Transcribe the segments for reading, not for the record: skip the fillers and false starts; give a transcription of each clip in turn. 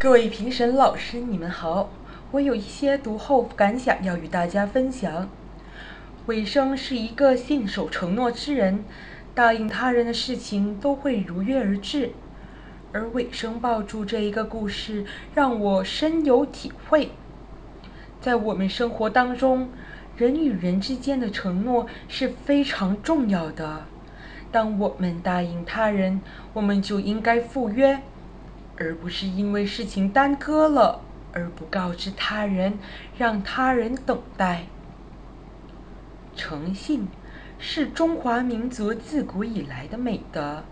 各位评审老师，你们好！我有一些读后感想要与大家分享。尾生是一个信守承诺之人，答应他人的事情都会如约而至。而尾生抱住这一个故事，让我深有体会。在我们生活当中，人与人之间的承诺是非常重要的。当我们答应他人，我们就应该赴约。 而不是因为事情耽搁了而不告知他人，让他人等待。诚信是中华民族自古以来的美德，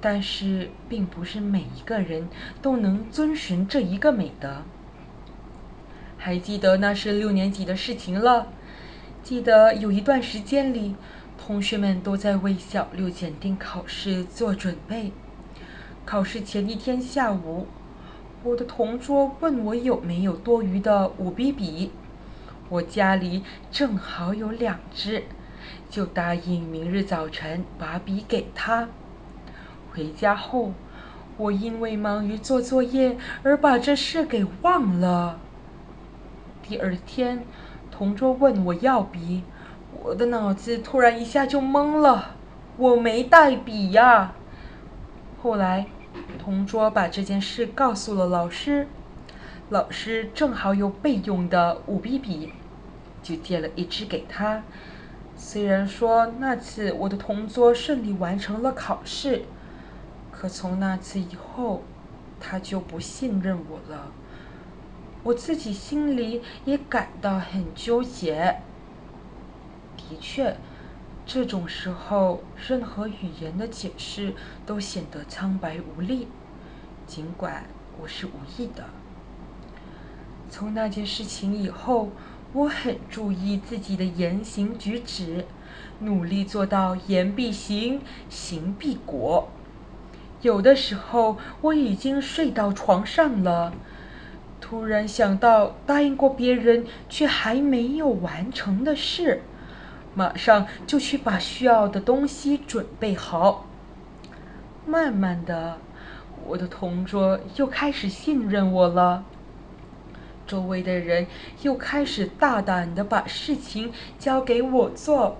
但是并不是每一个人都能遵循这一个美德。还记得那是6年级的事情了，记得有一段时间里，同学们都在为小6检定考试做准备。 考试前一天下午，我的同桌问我有没有多余的5B笔，我家里正好有2支，就答应明日早晨把笔给他。回家后，我因为忙于做作业而把这事给忘了。第二天，同桌问我要笔，我的脑子突然一下就懵了，我没带笔呀。 后来，同桌把这件事告诉了老师，老师正好有备用的5B笔，就借了1支给他。虽然说那次我的同桌顺利完成了考试，可从那次以后，他就不信任我了。我自己心里也感到很纠结。的确。 这种时候，任何语言的解释都显得苍白无力，尽管我是无意的。从那件事情以后，我很注意自己的言行举止，努力做到言必行，行必果。有的时候，我已经睡到床上了，突然想到答应过别人却还没有完成的事。 马上就去把需要的东西准备好。慢慢的，我的同桌又开始信任我了，周围的人又开始大胆的把事情交给我做。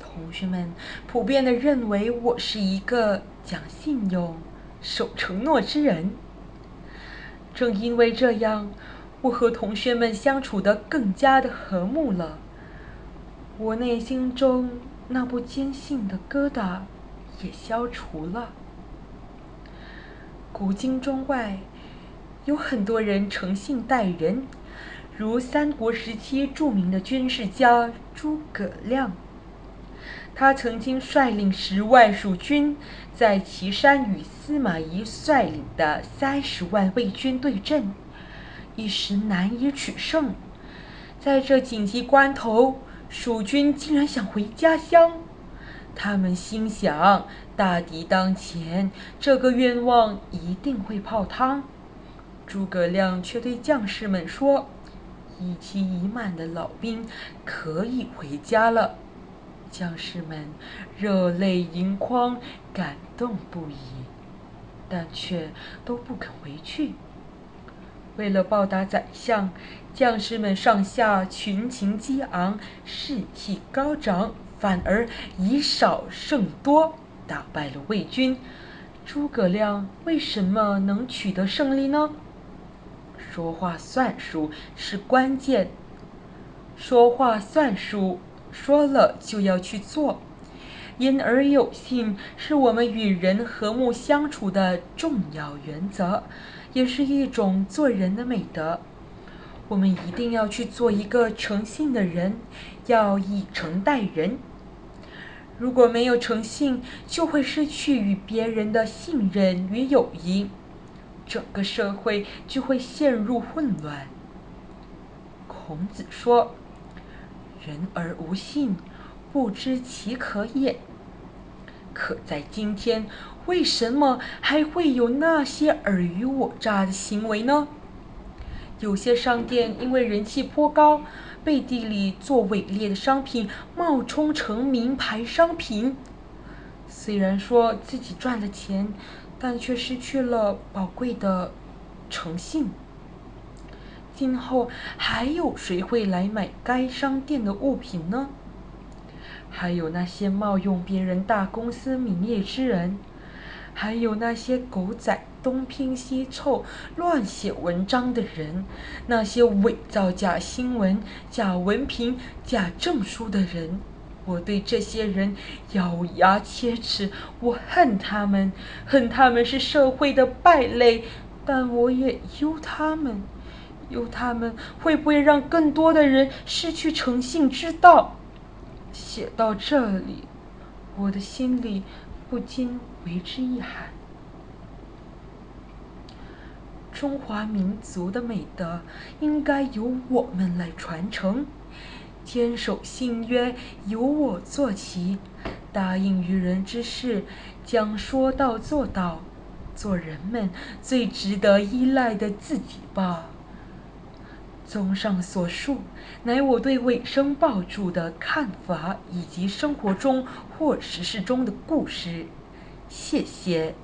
同学们普遍的认为我是一个讲信用、守承诺之人。正因为这样，我和同学们相处得更加的和睦了。 我内心中那不坚信的疙瘩也消除了。古今中外，有很多人诚信待人，如三国时期著名的军事家诸葛亮，他曾经率领10万蜀军，在岐山与司马懿率领的30万魏军对阵，一时难以取胜。在这紧急关头， 蜀军竟然想回家乡，他们心想大敌当前，这个愿望一定会泡汤。诸葛亮却对将士们说：“已期已满的老兵可以回家了。”将士们热泪盈眶，感动不已，但却都不肯回去。为了报答宰相。 将士们上下群情激昂，士气高涨，反而以少胜多，打败了魏军。诸葛亮为什么能取得胜利呢？说话算数是关键。说话算数，说了就要去做，言而有信是我们与人和睦相处的重要原则，也是一种做人的美德。 我们一定要去做一个诚信的人，要以诚待人。如果没有诚信，就会失去与别人的信任与友谊，整个社会就会陷入混乱。孔子说：“人而无信，不知其可也。”可在今天，为什么还会有那些尔虞我诈的行为呢？ 有些商店因为人气颇高，背地里做伪劣的商品，冒充成名牌商品。虽然说自己赚了钱，但却失去了宝贵的诚信。今后还有谁会来买该商店的物品呢？还有那些冒用别人大公司名业之人，还有那些狗仔东拼西凑乱写文章的人，那些伪造假新闻、假文凭、假证书的人。我对这些人咬牙切齿，我恨他们，恨他们是社会的败类，但我也忧他们。由他们会不会让更多的人失去诚信之道？写到这里，我的心里不禁为之一寒。中华民族的美德应该由我们来传承，坚守信约由我做起，答应于人之事将说到做到，做人们最值得依赖的自己吧。综上所述，乃我对尾生抱柱的看法以及生活中或时事中的故事。谢谢。